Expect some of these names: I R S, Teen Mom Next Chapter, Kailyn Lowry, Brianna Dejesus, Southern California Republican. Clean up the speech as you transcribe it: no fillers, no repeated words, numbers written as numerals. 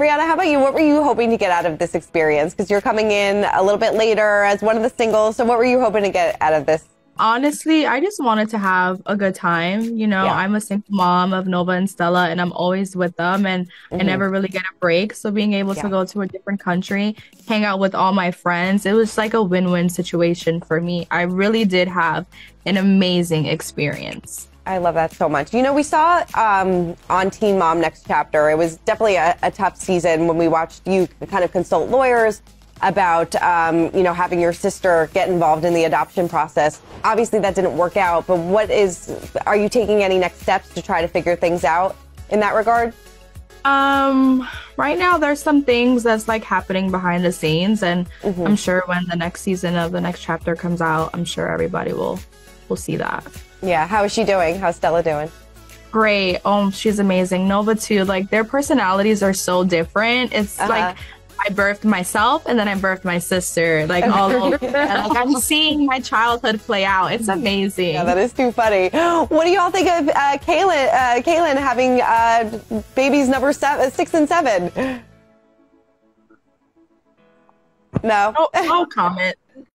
Brianna, how about you? What were you hoping to get out of this experience? Because you're coming in a little bit later as one of the singles. So what were you hoping to get out of this? Honestly, I just wanted to have a good time. You know, yeah. I'm a single mom of Nova and Stella, and I'm always with them, and I never really get a break. So being able to go to a different country, hang out with all my friends, it was like a win-win situation for me. I really did have an amazing experience. I love that so much. You know, we saw on Teen Mom Next Chapter, it was definitely a tough season when we watched you kind of consult lawyers about, you know, having your sister get involved in the adoption process. Obviously, that didn't work out. But are you taking any next steps to try to figure things out in that regard? Right now, there's some things that's like happening behind the scenes. And I'm sure when the next season of the next chapter comes out, I'm sure everybody will see that. Yeah. How is she doing? How's Stella doing? Great. She's amazing. Nova too. Like, their personalities are so different. It's like I birthed myself and then I birthed my sister, like all over. And, like, I'm seeing my childhood play out. It's amazing. Yeah, that is too funny. What do y'all think of Kailyn having babies number 6 and 7? No. No comment.